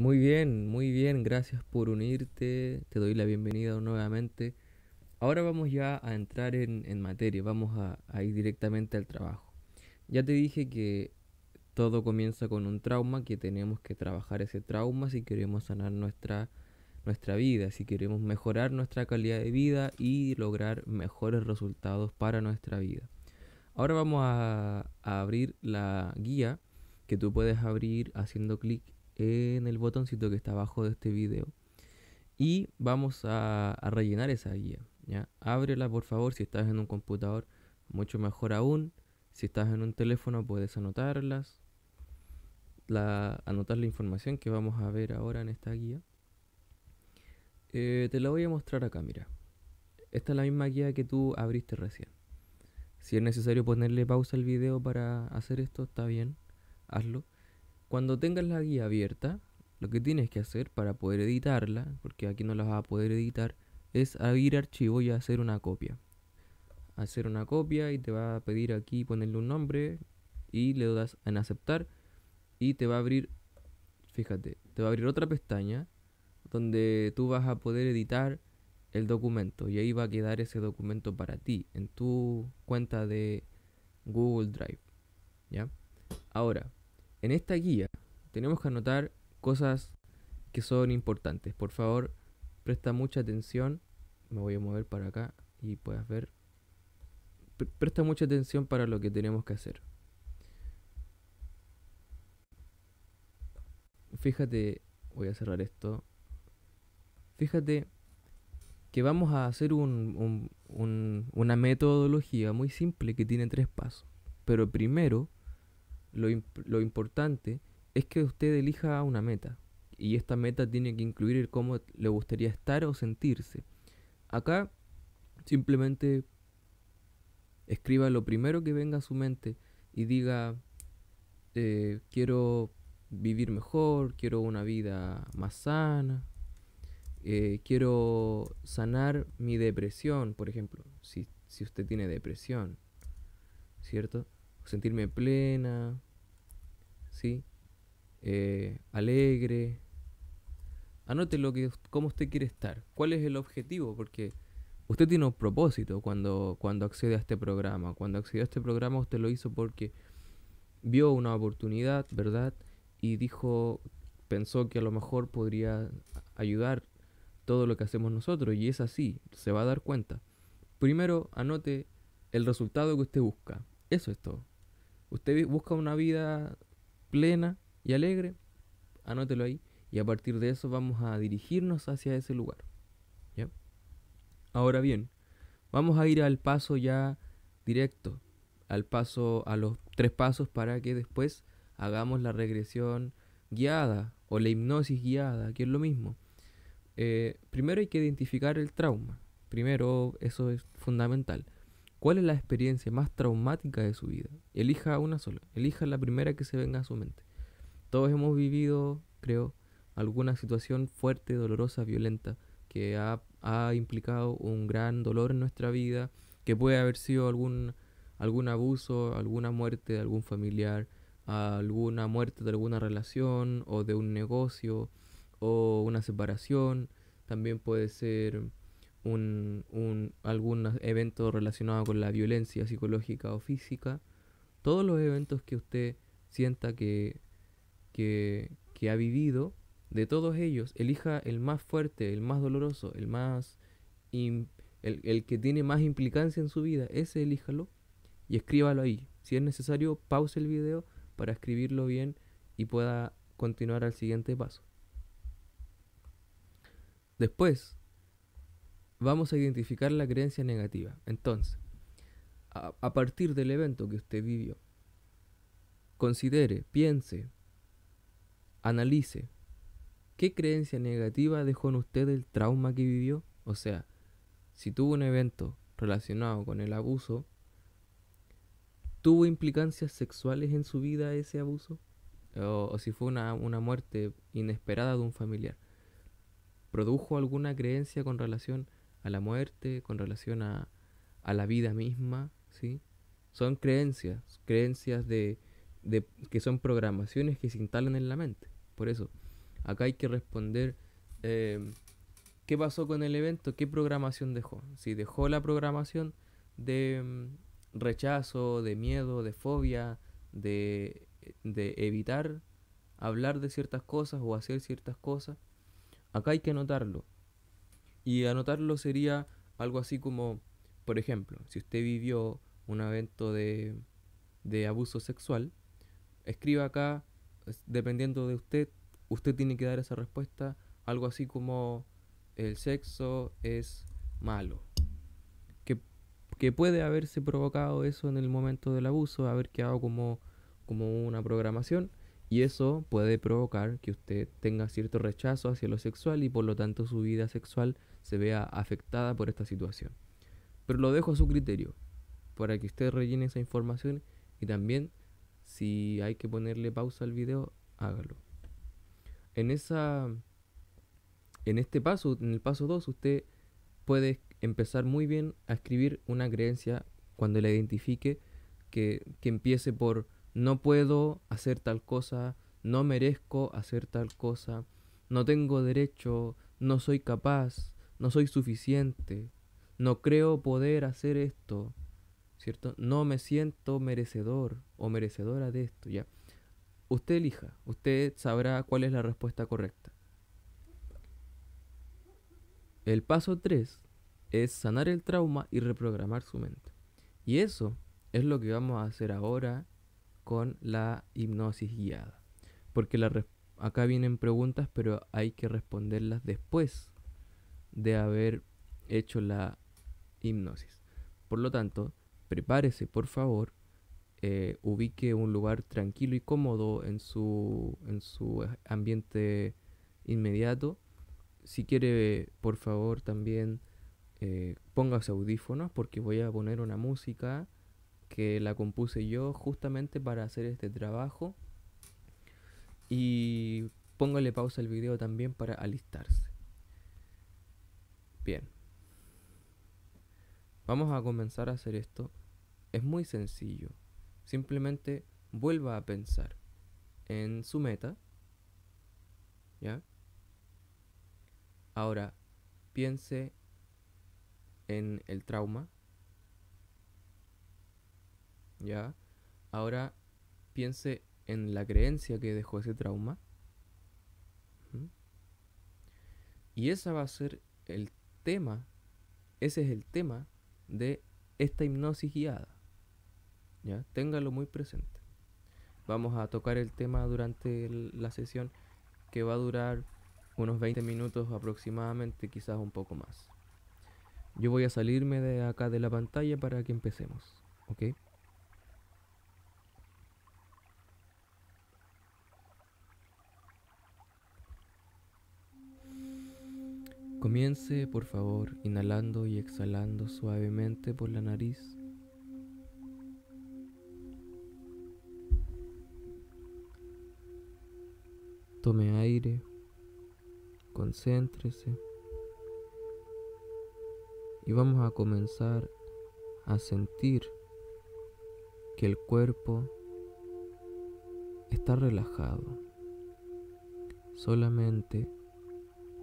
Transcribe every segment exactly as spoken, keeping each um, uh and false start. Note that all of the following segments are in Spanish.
Muy bien, muy bien, gracias por unirte, te doy la bienvenida nuevamente. Ahora vamos ya a entrar en, en materia, vamos a, a ir directamente al trabajo. Ya te dije que todo comienza con un trauma, que tenemos que trabajar ese trauma si queremos sanar nuestra, nuestra vida, si queremos mejorar nuestra calidad de vida y lograr mejores resultados para nuestra vida. Ahora vamos a, a abrir la guía que tú puedes abrir haciendo clic en el botoncito que está abajo de este video y vamos a, a rellenar esa guía, ¿ya? Ábrela por favor, si estás en un computador mucho mejor aún, si estás en un teléfono puedes anotarlas, la, anotar la información que vamos a ver ahora en esta guía. Eh, te la voy a mostrar acá, mira, esta es la misma guía que tú abriste recién. Si es necesario ponerle pausa al video para hacer esto, está bien, hazlo. Cuando tengas la guía abierta, lo que tienes que hacer para poder editarla, porque aquí no la vas a poder editar, es abrir archivo y hacer una copia. Hacer una copia y te va a pedir aquí ponerle un nombre y le das en aceptar y te va a abrir, fíjate, te va a abrir otra pestaña donde tú vas a poder editar el documento y ahí va a quedar ese documento para ti en tu cuenta de Google Drive, ¿ya? Ahora, en esta guía tenemos que anotar cosas que son importantes. Por favor, presta mucha atención. Me voy a mover para acá y puedas ver. Pre- presta mucha atención para lo que tenemos que hacer. Fíjate, voy a cerrar esto. Fíjate que vamos a hacer un, un, un, una metodología muy simple que tiene tres pasos. Pero primero, Lo, imp lo importante es que usted elija una meta y esta meta tiene que incluir el cómo le gustaría estar o sentirse. Acá simplemente escriba lo primero que venga a su mente y diga eh, quiero vivir mejor, quiero una vida más sana, eh, quiero sanar mi depresión, por ejemplo, si, si usted tiene depresión, ¿cierto? Sentirme plena, ¿sí? Eh, alegre. Anote lo que, cómo usted quiere estar. ¿Cuál es el objetivo? Porque usted tiene un propósito cuando, cuando accede a este programa. Cuando accedió a este programa usted lo hizo porque vio una oportunidad, ¿verdad? Y dijo, pensó que a lo mejor podría ayudar todo lo que hacemos nosotros. Y es así, se va a dar cuenta. Primero anote el resultado que usted busca. Eso es todo. Usted busca una vida plena y alegre, anótelo ahí, y a partir de eso vamos a dirigirnos hacia ese lugar, ¿ya? Ahora bien, vamos a ir al paso ya directo, al paso, a los tres pasos para que después hagamos la regresión guiada o la hipnosis guiada, que es lo mismo. Eh, primero hay que identificar el trauma, primero eso es fundamental. ¿Cuál es la experiencia más traumática de su vida? Elija una sola, elija la primera que se venga a su mente. Todos hemos vivido, creo, alguna situación fuerte, dolorosa, violenta, que ha, ha implicado un gran dolor en nuestra vida, que puede haber sido algún, algún abuso, alguna muerte de algún familiar, alguna muerte de alguna relación o de un negocio o una separación. También puede ser Un, un, algún evento relacionado con la violencia psicológica o física. Todos los eventos que usted sienta que, que, que ha vivido, de todos ellos, elija el más fuerte, el más doloroso, el, más in, el, el que tiene más implicancia en su vida, ese elíjalo y escríbalo ahí. Si es necesario, pause el video para escribirlo bien y pueda continuar al siguiente paso. Después, vamos a identificar la creencia negativa. Entonces, a, a partir del evento que usted vivió, considere, piense, analice, ¿qué creencia negativa dejó en usted el trauma que vivió? O sea, si tuvo un evento relacionado con el abuso, ¿tuvo implicancias sexuales en su vida ese abuso? O, o si fue una, una muerte inesperada de un familiar, ¿produjo alguna creencia con relación a la muerte, con relación a, a la vida misma, sí? Son creencias, creencias de, de que son programaciones que se instalan en la mente. Por eso, Acá hay que responder eh, qué pasó con el evento, qué programación dejó. Si dejó la programación de mm, rechazo, de miedo, de fobia, de, de evitar hablar de ciertas cosas o hacer ciertas cosas, acá hay que anotarlo. Y anotarlo sería algo así como, por ejemplo, si usted vivió un evento de, de abuso sexual, escriba acá, dependiendo de usted, usted tiene que dar esa respuesta, algo así como el sexo es malo. Que, que puede haberse provocado eso en el momento del abuso, haber quedado como, como una programación, y eso puede provocar que usted tenga cierto rechazo hacia lo sexual y por lo tanto su vida sexual se vea afectada por esta situación. Pero lo dejo a su criterio, para que usted rellene esa información y también, si hay que ponerle pausa al video, hágalo. En, esa, en este paso, en el paso dos, usted puede empezar muy bien a escribir una creencia cuando la identifique, que, que empiece por no puedo hacer tal cosa, no merezco hacer tal cosa, no tengo derecho, no soy capaz, no soy suficiente, no creo poder hacer esto, ¿cierto? No me siento merecedor o merecedora de esto, ¿ya? Usted elija, usted sabrá cuál es la respuesta correcta. El paso tres es sanar el trauma y reprogramar su mente. Y eso es lo que vamos a hacer ahora con la hipnosis guiada. Porque la acá vienen preguntas, pero hay que responderlas después de haber hecho la hipnosis. Por lo tanto, prepárese, por favor, eh, ubique un lugar tranquilo y cómodo en su, en su ambiente inmediato. Si quiere, por favor, también eh, póngase audífonos, porque voy a poner una música que la compuse yo justamente para hacer este trabajo. Y póngale pausa al video también para alistarse. Bien. Vamos a comenzar a hacer esto. Es muy sencillo, simplemente vuelva a pensar en su meta, ¿ya? Ahora piense en el trauma, ¿ya? Ahora piense en la creencia que dejó ese trauma. ¿Mm? Y ese va a ser el tema, ese es el tema de esta hipnosis guiada. ¿Ya? Téngalo muy presente. Vamos a tocar el tema durante el, la sesión, que va a durar unos veinte minutos aproximadamente, quizás un poco más. Yo voy a salirme de acá de la pantalla para que empecemos, ¿ok? Comience, por favor, inhalando y exhalando suavemente por la nariz. Tome aire, concéntrese y vamos a comenzar a sentir que el cuerpo está relajado. Solamente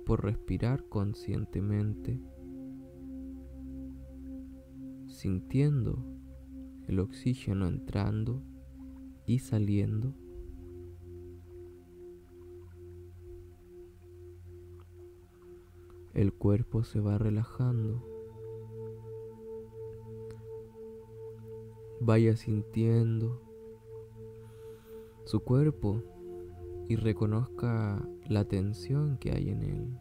por respirar conscientemente, sintiendo el oxígeno entrando y saliendo. El cuerpo se va relajando. Vaya sintiendo su cuerpo y reconozca la tensión que hay en él.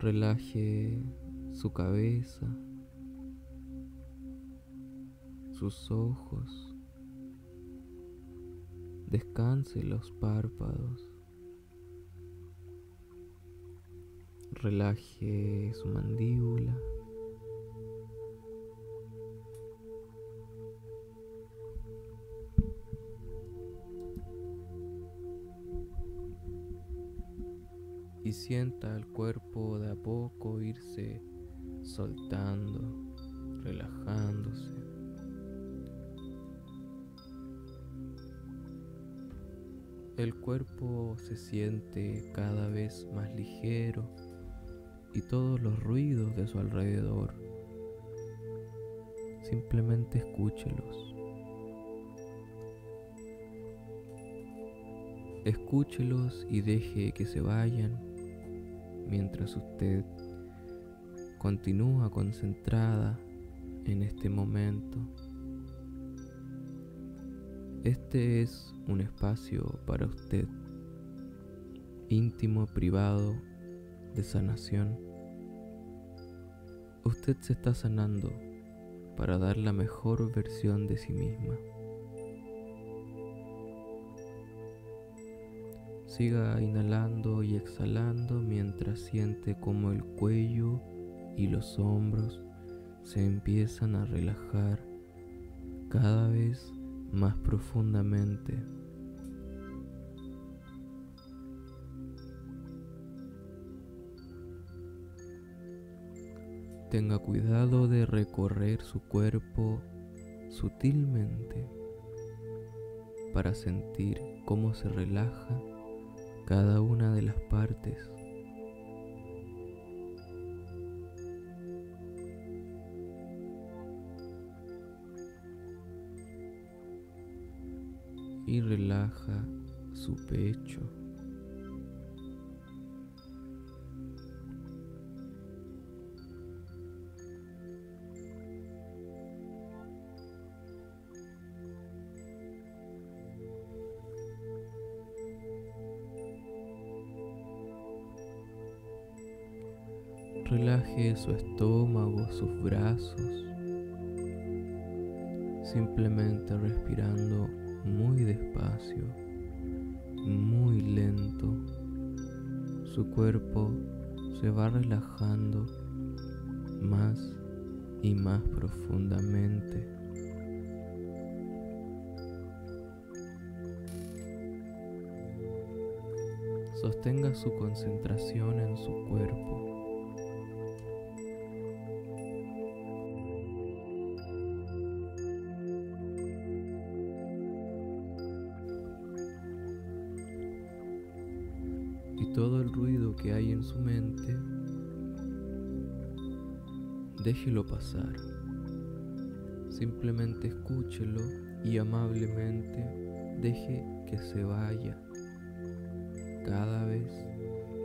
Relaje su cabeza, sus ojos. Descanse los párpados. Relaje su mandíbula. Y sienta al cuerpo de a poco irse soltando, relajándose. El cuerpo se siente cada vez más ligero y todos los ruidos de su alrededor, simplemente escúchelos. Escúchelos y deje que se vayan mientras usted continúa concentrada en este momento. Este es un espacio para usted, íntimo, privado, de sanación. Usted se está sanando para dar la mejor versión de sí misma. Siga inhalando y exhalando mientras siente cómo el cuello y los hombros se empiezan a relajar cada vez más profundamente. Tenga cuidado de recorrer su cuerpo sutilmente para sentir cómo se relaja cada una de las partes. Y relaja su pecho, relaje su estómago, sus brazos, simplemente respirando muy despacio, muy lento. Su cuerpo se va relajando más y más profundamente. Sostenga su concentración en su cuerpo. Todo el ruido que hay en su mente, déjelo pasar. Simplemente escúchelo y amablemente deje que se vaya. Cada vez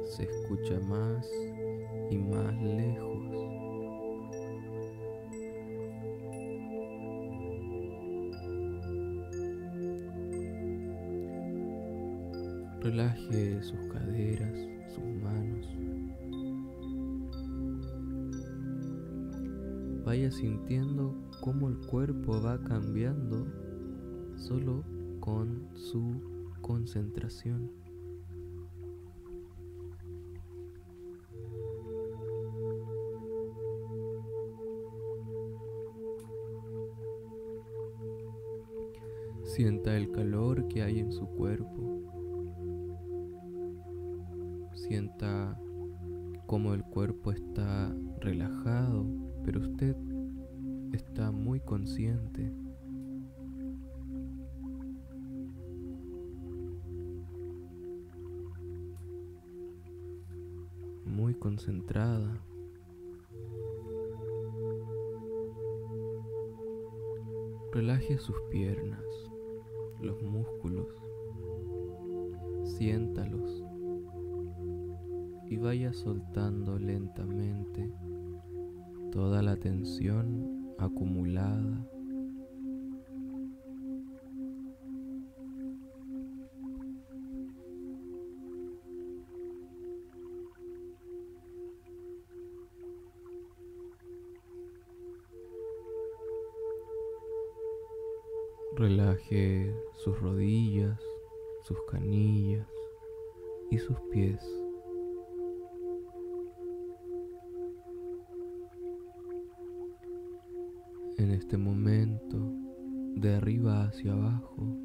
se escucha más y más lejos. Relaje sus caderas, sus manos. Vaya sintiendo cómo el cuerpo va cambiando solo con su concentración. Sienta el calor que hay en su cuerpo. Sienta cómo el cuerpo está relajado, pero usted está muy consciente. Muy concentrada. Relaje sus piernas, los músculos. Siéntalos. Y vaya soltando lentamente toda la tensión acumulada. Relaje sus rodillas, sus canillas y sus pies. En este momento, de arriba hacia abajo,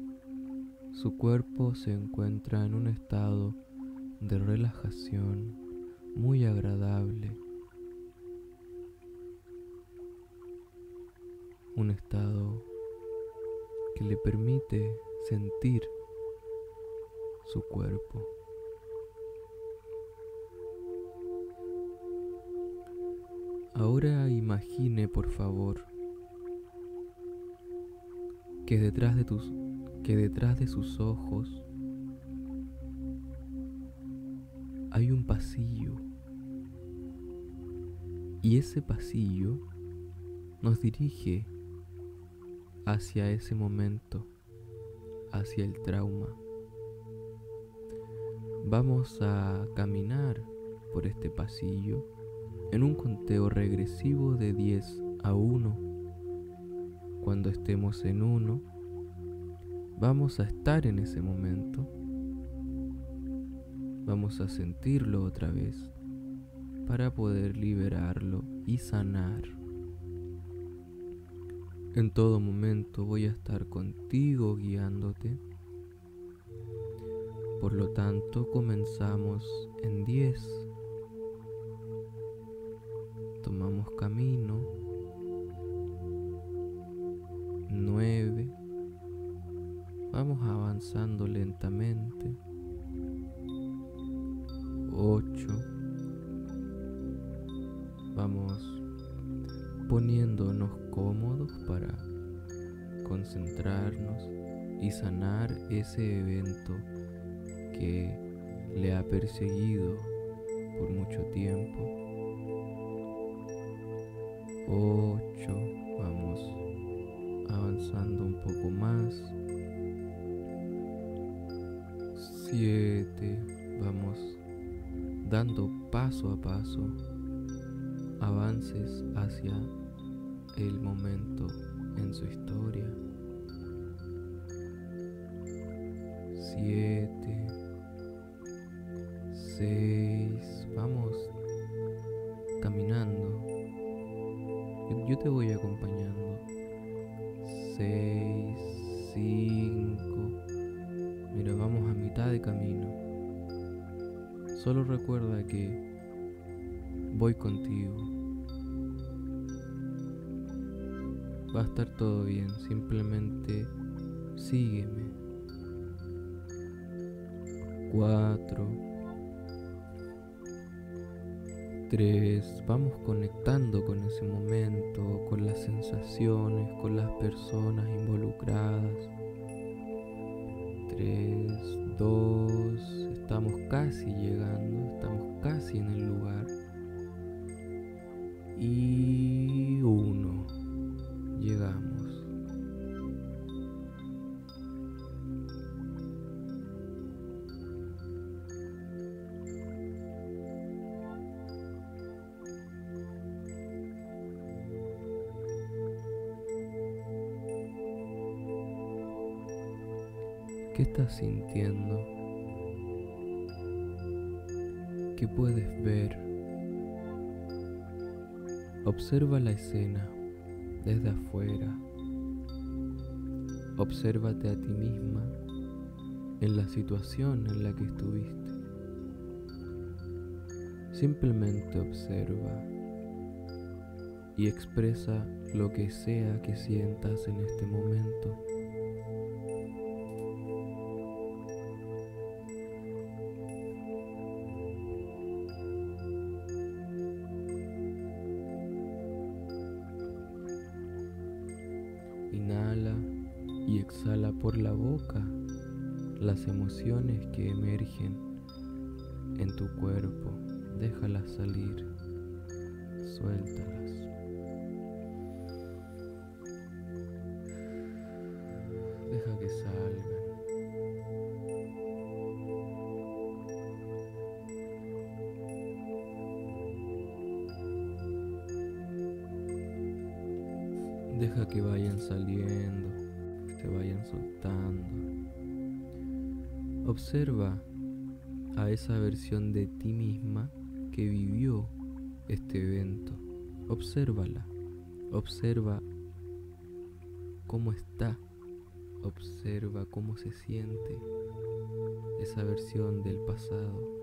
su cuerpo se encuentra en un estado de relajación muy agradable. Un estado que le permite sentir su cuerpo. Ahora imagine, por favor, que detrás de tus, que detrás de sus ojos hay un pasillo, y ese pasillo nos dirige hacia ese momento, hacia el trauma. Vamos a caminar por este pasillo en un conteo regresivo de diez a uno. Cuando estemos en uno, vamos a estar en ese momento. Vamos a sentirlo otra vez para poder liberarlo y sanar. En todo momento voy a estar contigo guiándote. Por lo tanto, comenzamos en diez. Tomamos camino. nueve. Vamos avanzando lentamente. ocho. Vamos poniéndonos cómodos para concentrarnos y sanar ese evento que le ha perseguido por mucho tiempo. ocho. Vamos avanzando un poco más. siete. Vamos dando paso a paso avances hacia el momento en su historia. siete, seis, vamos caminando, yo te voy acompañando. seis, cinco, mira, vamos a mitad de camino. Solo recuerda que voy contigo. Va a estar todo bien, simplemente sígueme. cuatro, tres, vamos conectando con ese momento, con las sensaciones, con las personas involucradas. tres, dos, estamos casi llegando, estamos casi en el lugar. Y uno, llegamos. ¿Qué estás sintiendo? ¿Qué puedes ver? Observa la escena desde afuera. Obsérvate a ti misma en la situación en la que estuviste. Simplemente observa y expresa lo que sea que sientas en este momento. Inhala y exhala por la boca las emociones que emergen en tu cuerpo. Déjalas salir, suéltalas. Deja que salgan. Deja que vayan saliendo, se vayan soltando. Observa a esa versión de ti misma que vivió este evento. Obsérvala, observa cómo está, observa cómo se siente esa versión del pasado.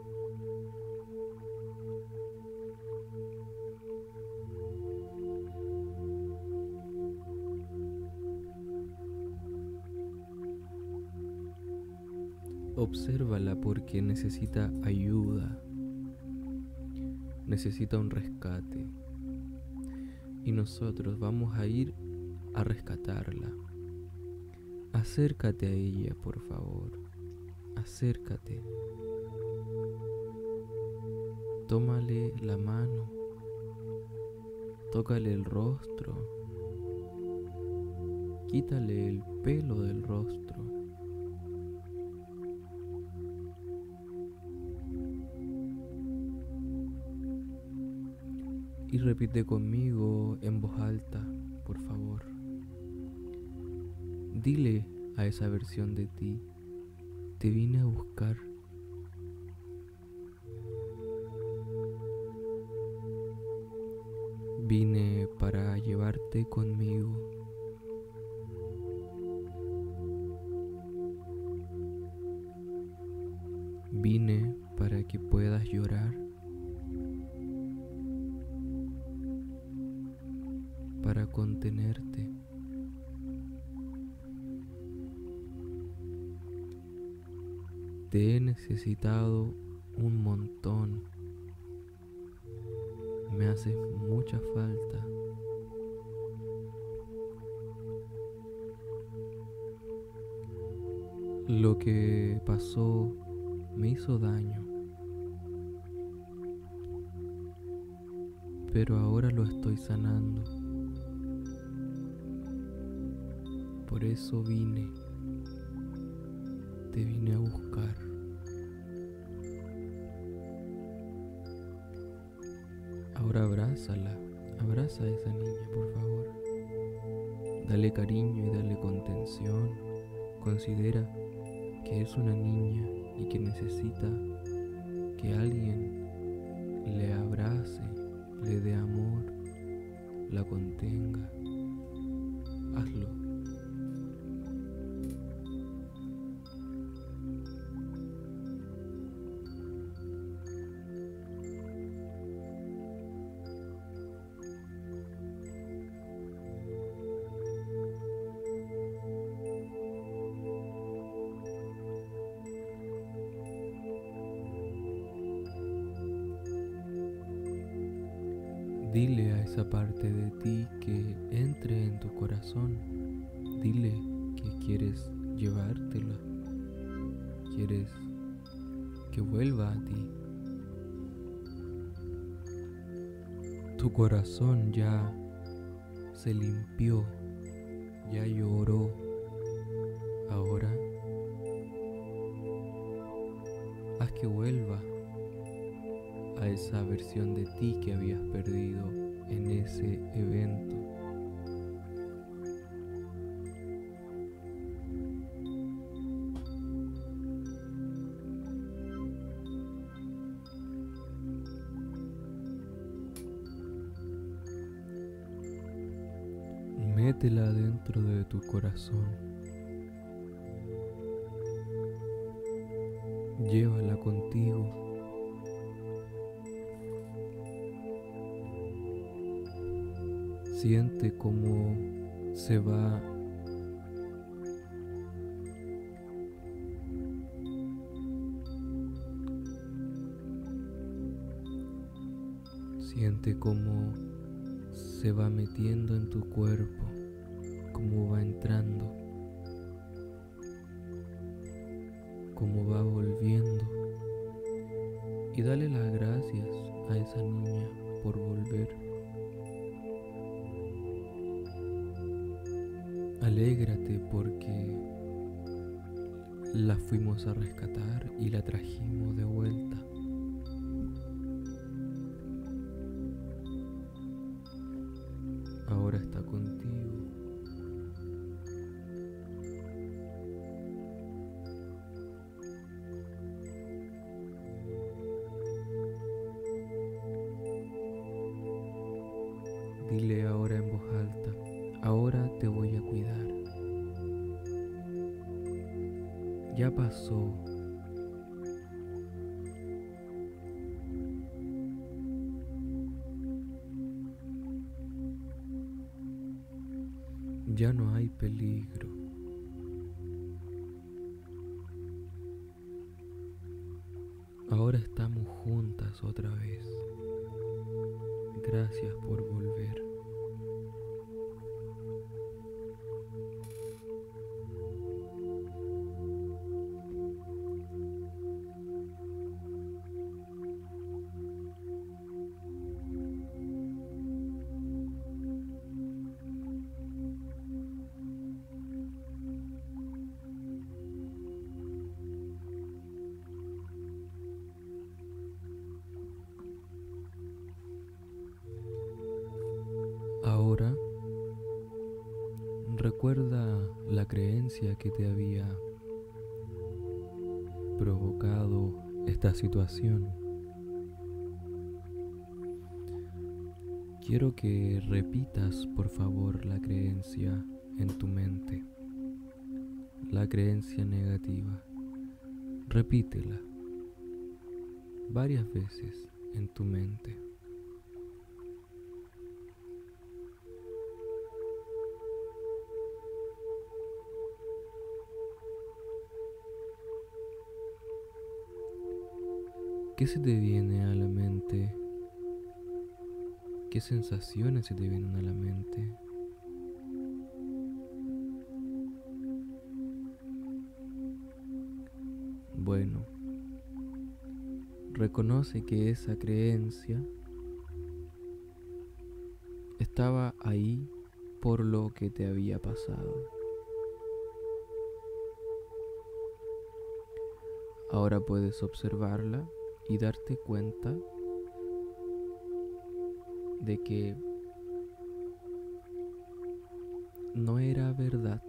Obsérvala porque necesita ayuda, necesita un rescate, y nosotros vamos a ir a rescatarla. Acércate a ella, por favor, acércate, tómale la mano, tócale el rostro, quítale el pelo del rostro, y repite conmigo en voz alta, por favor. Dile a esa versión de ti: te vine a buscar. Vine para llevarte conmigo. Vine para que puedas llorar, para contenerte, te he necesitado un montón, me haces mucha falta, lo que pasó me hizo daño, pero ahora lo estoy sanando. Por eso vine, te vine a buscar. Ahora abrázala, abraza a esa niña, por favor. Dale cariño y dale contención. Considera que es una niña y que necesita que alguien le abrace, le dé amor, la contenga. Hazlo. Dile a esa parte de ti que entre en tu corazón, dile que quieres llevártela, quieres que vuelva a ti. Tu corazón ya se limpió, ya lloró, ahora haz que vuelva a esa versión de ti que habías perdido en ese evento. Métela dentro de tu corazón, llévala contigo. Siente cómo se va Siente cómo se va metiendo en tu cuerpo, cómo va entrando, cómo va volviendo, y dale las gracias a esa niña por volver. Alégrate porque la fuimos a rescatar y la trajimos de vuelta. Ahora está contigo. Dile ahora en voz alta: ahora te voy a cuidar. Ya pasó. Ya no hay peligro. Ahora estamos juntas otra vez. Gracias por volver. Ahora, recuerda la creencia que te había provocado esta situación. Quiero que repitas, por favor, la creencia en tu mente, la creencia negativa. Repítela varias veces en tu mente. ¿Qué se te viene a la mente? ¿Qué sensaciones se te vienen a la mente? Bueno, reconoce que esa creencia estaba ahí por lo que te había pasado. Ahora puedes observarla y darte cuenta de que no era verdad,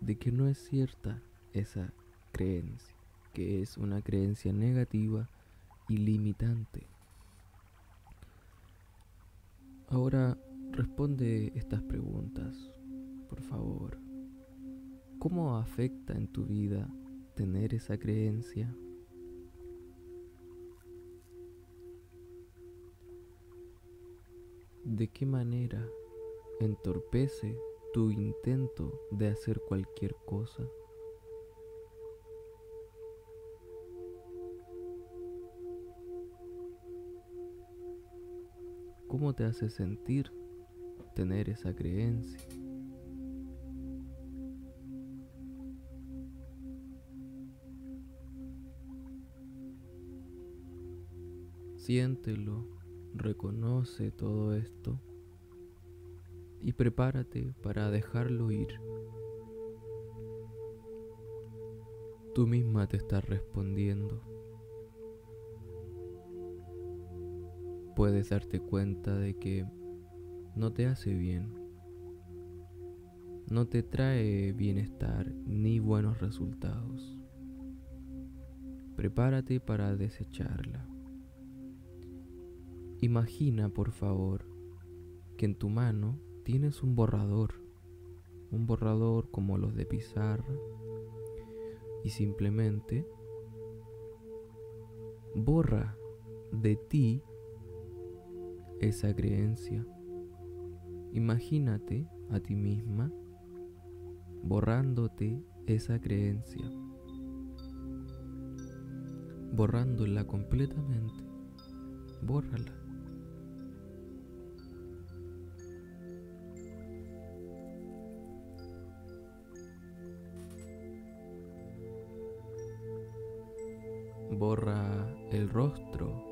de que no es cierta esa creencia, que es una creencia negativa y limitante. Ahora responde estas preguntas, por favor. ¿Cómo afecta en tu vida tener esa creencia? ¿De qué manera entorpece tu intento de hacer cualquier cosa? ¿Cómo te hace sentir tener esa creencia? Siéntelo. Reconoce todo esto y prepárate para dejarlo ir. Tú misma te estás respondiendo. Puedes darte cuenta de que no te hace bien, no te trae bienestar ni buenos resultados. Prepárate para desecharla. Imagina, por favor, que en tu mano tienes un borrador, un borrador como los de pizarra, y simplemente borra de ti esa creencia. Imagínate a ti misma borrándote esa creencia, borrándola completamente, bórrala. Borra el rostro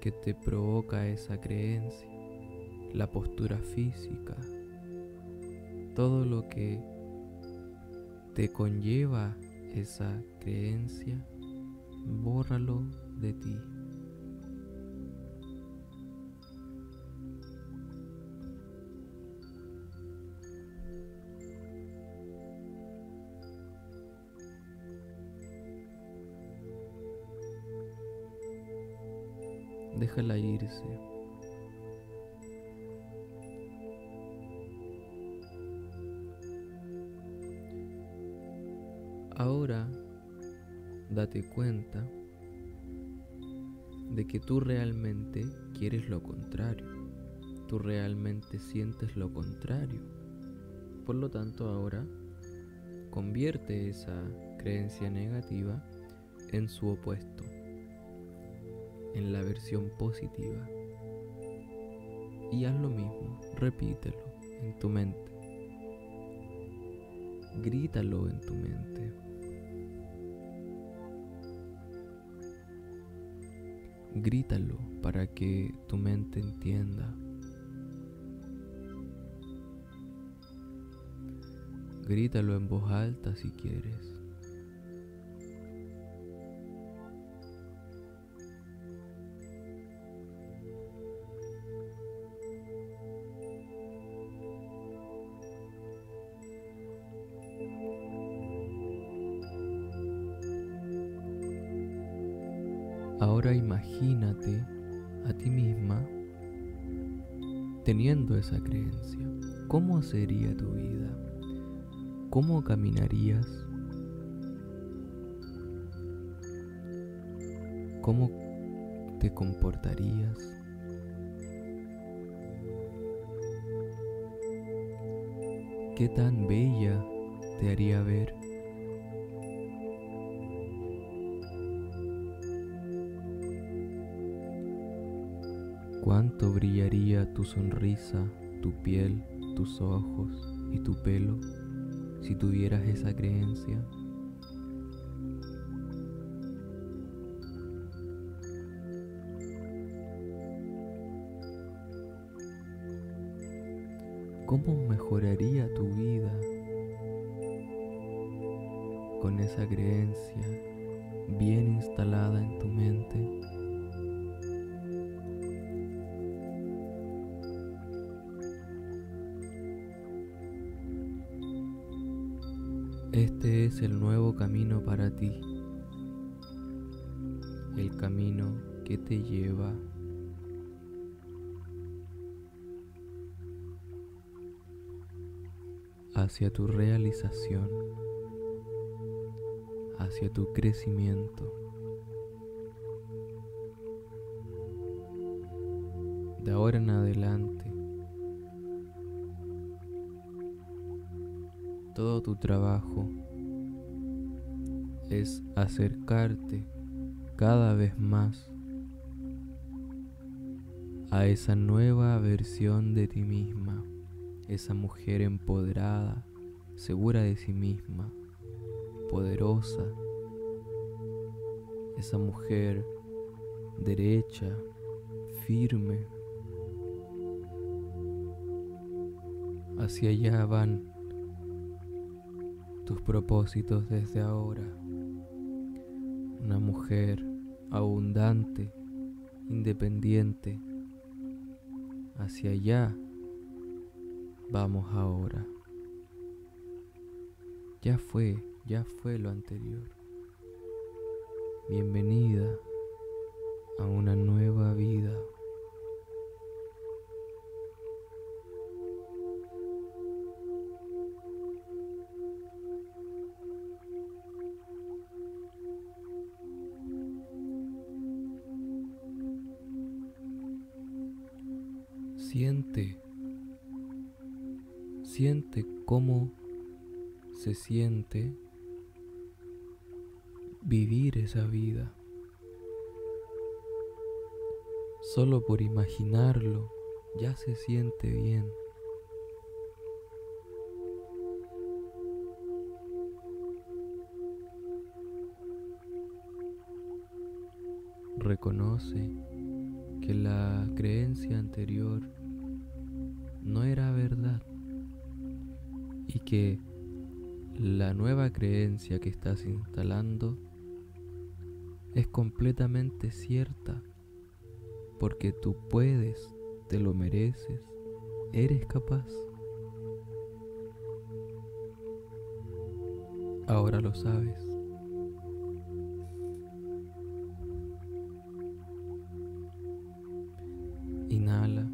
que te provoca esa creencia, la postura física, todo lo que te conlleva esa creencia, bórralo de ti. Déjala irse. Ahora date cuenta de que tú realmente quieres lo contrario, tú realmente sientes lo contrario. Por lo tanto, ahora convierte esa creencia negativa en su opuesto, en la versión positiva. Y haz lo mismo, repítelo en tu mente. Grítalo en tu mente. Grítalo para que tu mente entienda. Grítalo en voz alta si quieres. Ahora imagínate a ti misma teniendo esa creencia. ¿Cómo sería tu vida? ¿Cómo caminarías? ¿Cómo te comportarías? ¿Qué tan bella te haría ver? ¿Cuánto brillaría tu sonrisa, tu piel, tus ojos y tu pelo si tuvieras esa creencia? ¿Cómo mejoraría tu vida con esa creencia bien instalada en tu mente? Este es el nuevo camino para ti, el camino que te lleva hacia tu realización, hacia tu crecimiento. De ahora en adelante, todo tu trabajo es acercarte cada vez más a esa nueva versión de ti misma, esa mujer empoderada, segura de sí misma, poderosa, esa mujer derecha, firme. Hacia allá van tus propósitos desde ahora, una mujer abundante, independiente. Hacia allá vamos ahora. Ya fue, ya fue lo anterior. Bienvenida a una nueva vida. Siente, siente cómo se siente vivir esa vida. Solo por imaginarlo ya se siente bien. Reconoce que la creencia anterior no era verdad y que la nueva creencia que estás instalando es completamente cierta, porque tú puedes, te lo mereces, eres capaz. Ahora lo sabes. Inhala.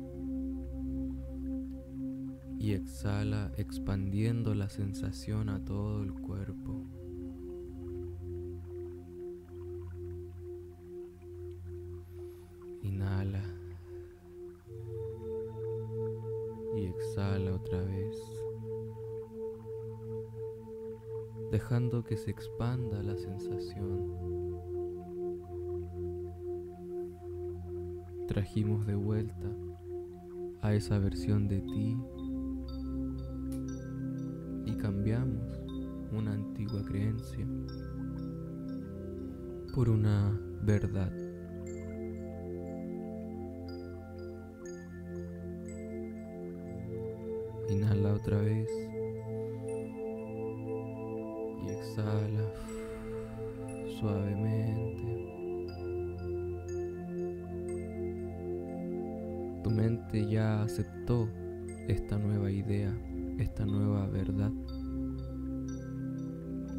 Y exhala, expandiendo la sensación a todo el cuerpo. Inhala. Y exhala otra vez, dejando que se expanda la sensación. trajimos de vuelta a esa versión de ti y cambiamos una antigua creencia por una verdad. Inhala otra vez y exhala suavemente. Tu mente ya aceptó esta nueva idea, esta nueva verdad.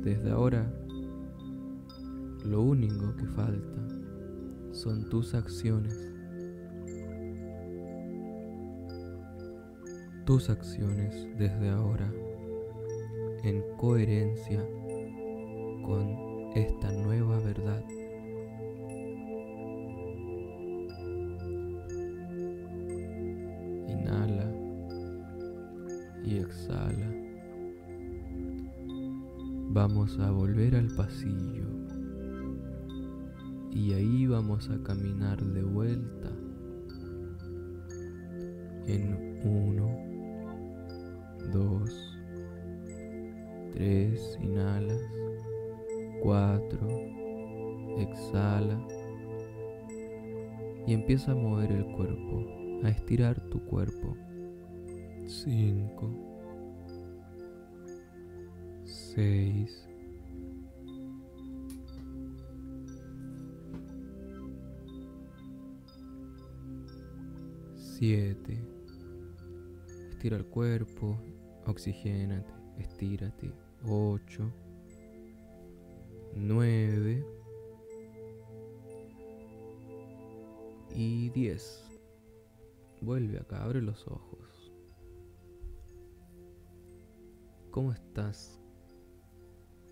Desde ahora, lo único que falta son tus acciones. Tus acciones desde ahora en coherencia con esta nueva verdad. Inhala y exhala. Vamos a volver al pasillo y ahí vamos a caminar de vuelta en uno. Dos, tres, inhalas, cuatro, exhala y empieza a mover el cuerpo, a estirar tu cuerpo. Cinco, seis, siete, estira el cuerpo. Oxigénate, estírate. Ocho, nueve y diez. Vuelve acá, abre los ojos. ¿Cómo estás?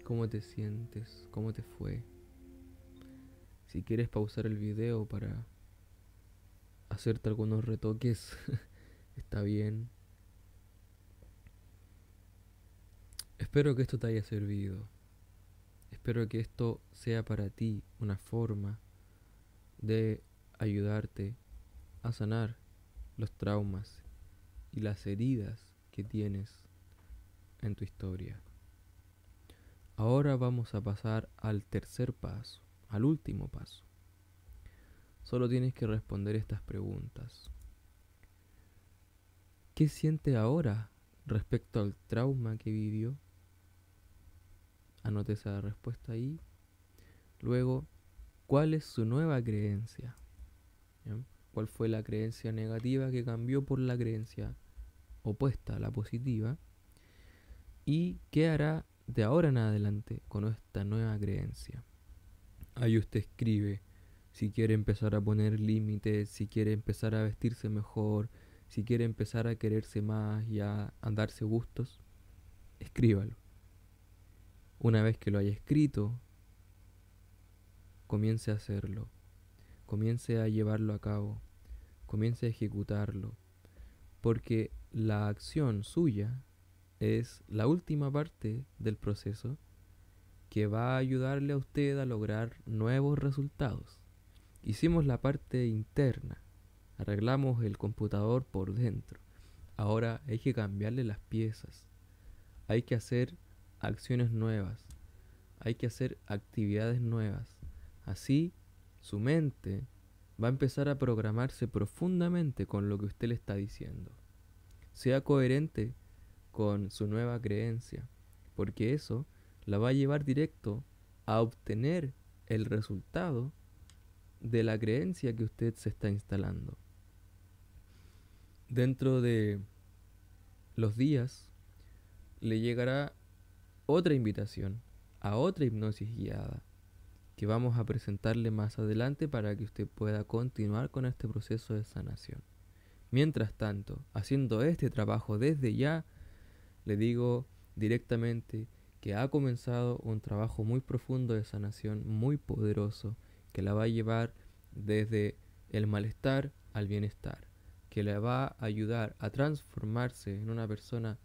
¿Cómo te sientes? ¿Cómo te fue? Si quieres pausar el video para hacerte algunos retoques, está bien. Espero que esto te haya servido. Espero que esto sea para ti una forma de ayudarte a sanar los traumas y las heridas que tienes en tu historia. Ahora vamos a pasar al tercer paso, al último paso. Solo tienes que responder estas preguntas. ¿Qué siente ahora respecto al trauma que vivió? Anote esa respuesta ahí. Luego, ¿cuál es su nueva creencia? ¿Ya? ¿Cuál fue la creencia negativa que cambió por la creencia opuesta, la positiva? ¿Y qué hará de ahora en adelante con esta nueva creencia? Ahí usted escribe si quiere empezar a poner límites, si quiere empezar a vestirse mejor, si quiere empezar a quererse más y a, a darse gustos. Escríbalo. Una vez que lo haya escrito, comience a hacerlo, comience a llevarlo a cabo, comience a ejecutarlo, porque la acción suya es la última parte del proceso que va a ayudarle a usted a lograr nuevos resultados. Hicimos la parte interna, arreglamos el computador por dentro, ahora hay que cambiarle las piezas, hay que hacer acciones nuevas, hay que hacer actividades nuevas. Así su mente va a empezar a programarse profundamente con lo que usted le está diciendo. Sea coherente con su nueva creencia, porque eso la va a llevar directo a obtener el resultado de la creencia que usted se está instalando. Dentro de los días le llegará otra invitación a otra hipnosis guiada que vamos a presentarle más adelante para que usted pueda continuar con este proceso de sanación. Mientras tanto, haciendo este trabajo desde ya, le digo directamente que ha comenzado un trabajo muy profundo de sanación, muy poderoso, que la va a llevar desde el malestar al bienestar, que la va a ayudar a transformarse en una persona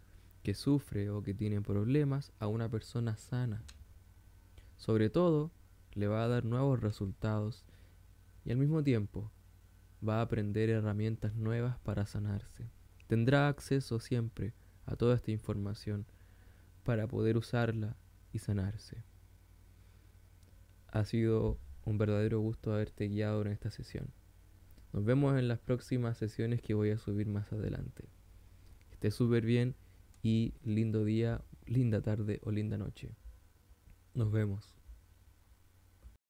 que sufre o que tiene problemas a una persona sana. Sobre todo, le va a dar nuevos resultados y al mismo tiempo va a aprender herramientas nuevas para sanarse. Tendrá acceso siempre a toda esta información para poder usarla y sanarse. Ha sido un verdadero gusto haberte guiado en esta sesión. Nos vemos en las próximas sesiones que voy a subir más adelante. Que estés súper bien y lindo día, linda tarde o linda noche. Nos vemos.